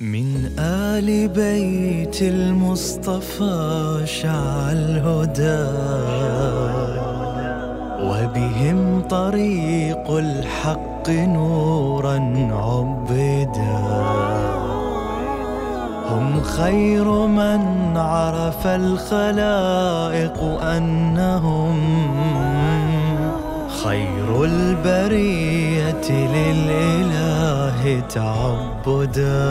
من آل بيت المصطفى شع الهدى، وبهم طريق الحق نورا عبدا. هم خير من عرف الخلائق أنهم خير البرية للإله تعبدا.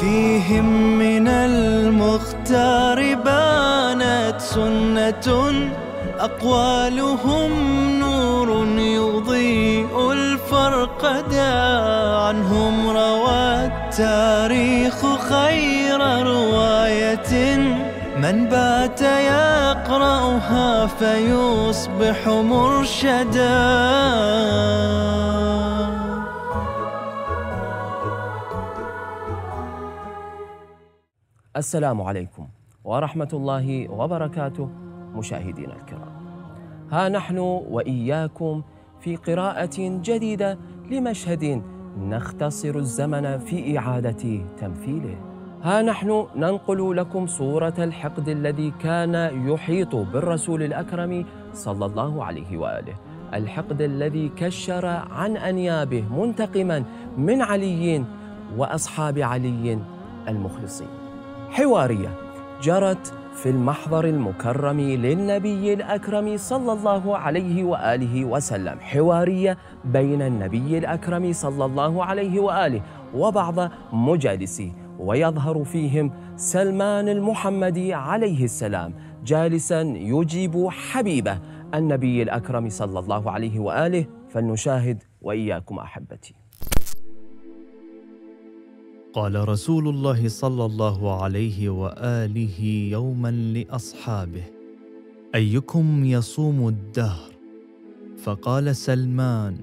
فيهم من المختار بانت سنة، أقوالهم نور يضيء الفرقدا. عنهم روى التاريخ خير رواية، من بات يقرأها فيصبح مرشدا. السلام عليكم ورحمة الله وبركاته مشاهدينا الكرام، ها نحن وإياكم في قراءة جديدة لمشهد نختصر الزمن في إعادة تمثيله. ها نحن ننقل لكم صورة الحقد الذي كان يحيط بالرسول الأكرم صلى الله عليه وآله، الحقد الذي كشر عن أنيابه منتقما من علي وأصحاب علي المخلصين. حوارية جرت في المحضر المكرم للنبي الأكرم صلى الله عليه وآله وسلم، حوارية بين النبي الأكرم صلى الله عليه وآله وبعض مجالسيه، ويظهر فيهم سلمان المحمدي عليه السلام جالساً يجيب حبيبه النبي الأكرم صلى الله عليه وآله. فلنشاهد وإياكم أحبتي. قال رسول الله صلى الله عليه وآله يوماً لأصحابه: أيكم يصوم الدهر؟ فقال سلمان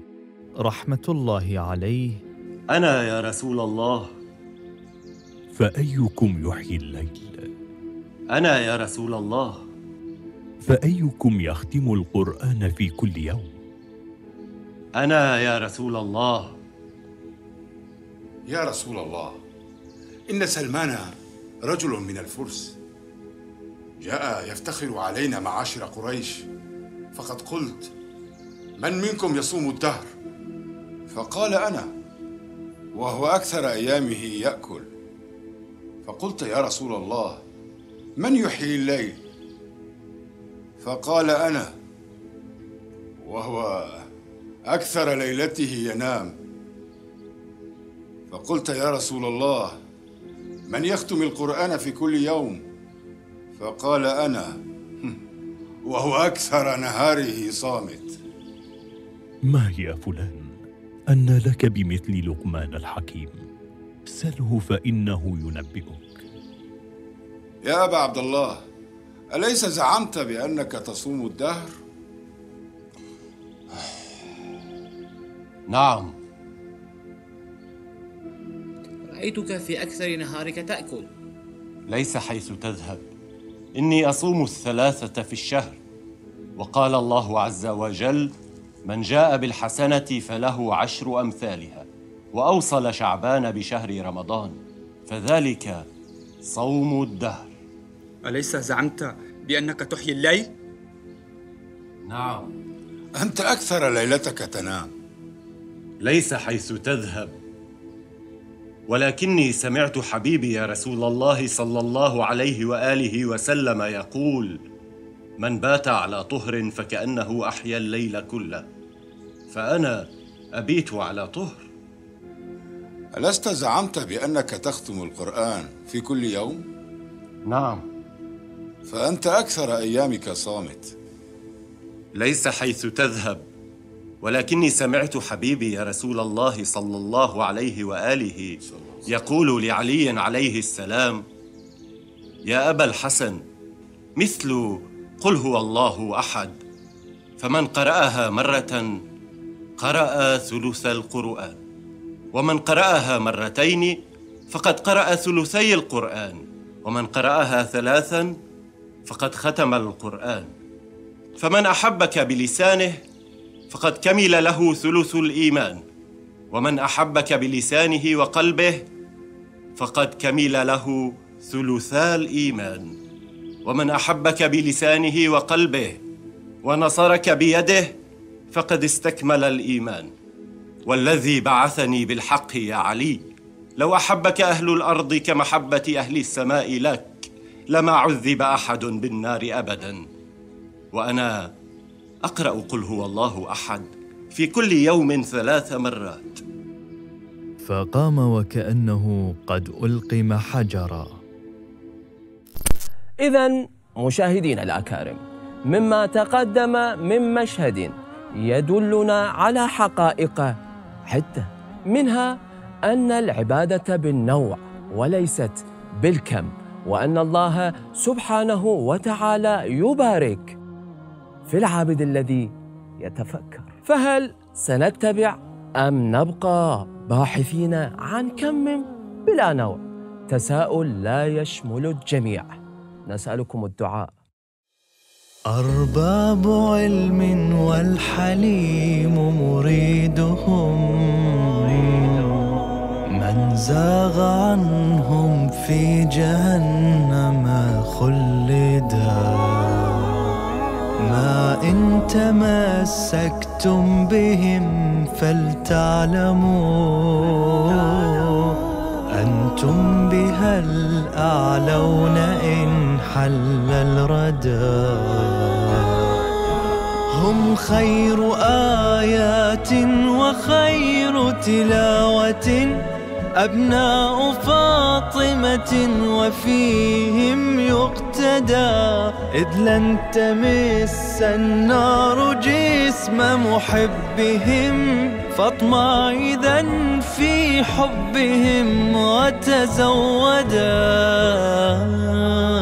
رحمة الله عليه: أنا يا رسول الله. فأيكم يحيي الليل؟ أنا يا رسول الله. فأيكم يختم القرآن في كل يوم؟ أنا يا رسول الله. يا رسول الله، إن سلمان رجل من الفرس، جاء يفتخر علينا معاشر قريش، فقد قلت: من منكم يصوم الدهر؟ فقال: أنا، وهو أكثر أيامه يأكل. فقلت: يا رسول الله، من يحيي الليل؟ فقال: أنا، وهو أكثر ليلته ينام. فقلت: يا رسول الله، من يختم القرآن في كل يوم؟ فقال: أنا، وهو أكثر نهاره صامت. ما يا فلان أن لك بمثل لقمان الحكيم، سله فإنه ينبئك. يا أبا عبد الله، أليس زعمت بأنك تصوم الدهر؟ نعم، رأيتك في أكثر نهارك تأكل. ليس حيث تذهب، إني أصوم 3 في الشهر، وقال الله عز وجل: من جاء بالحسنة فله 10 أمثالها، وأوصل شعبان بشهر رمضان، فذلك صوم الدهر. أليس زعمت بأنك تحيي الليل؟ نعم، أنت أكثر ليلتك تنام. ليس حيث تذهب، ولكني سمعت حبيبي يا رسول الله صلى الله عليه وآله وسلم يقول: من بات على طهر فكأنه أحيا الليل كله، فأنا أبيت على طهر. ألست زعمت بأنك تختم القرآن في كل يوم؟ نعم، فأنت أكثر أيامك صامت. ليس حيث تذهب، ولكني سمعت حبيبي يا رسول الله صلى الله عليه وآله يقول لعلي عليه السلام: يا أبا الحسن، مثل قل هو الله أحد، فمن قرأها مرة قرأ ثلث القرآن، ومن قرأها مرتين فقد قرأ ثلثي القرآن، ومن قرأها 3 فقد ختم القرآن. فمن أحبك بلسانه فقد كمل له ثلث الإيمان، ومن أحبك بلسانه وقلبه فقد كمل له ثلثا الإيمان. ومن أحبك بلسانه وقلبه ونصرك بيده فقد استكمل الإيمان. والذي بعثني بالحق يا علي، لو أحبك أهل الأرض كمحبة أهل السماء لك لما عذب أحد بالنار أبداً. وأنا أقرأ قل هو الله أحد في كل يوم 3 مرات. فقام وكأنه قد ألقم حجراً. إذن مشاهدينا الأكارم، مما تقدم من مشهد يدلنا على حقائق حتى منها أن العبادة بالنوع وليست بالكم، وأن الله سبحانه وتعالى يبارك في العابد الذي يتفكر. فهل سنتبع أم نبقى باحثين عن كم بلا نوع؟ تساؤل لا يشمل الجميع. نسألكم الدعاء. أرباب علم والحليم مريدهم، من زاغ عنهم في جهنم خلدا. ما إن تمسكتم بهم فلتعلموا أنتم بها الأعلون إن حل الردى. هم خير آيات وخير تلاوة، أبناء فاطمة وفيهم يقتدى. إذ لن تمس النار جسم محبهم، فاطمع إذا في حبهم وتزودا.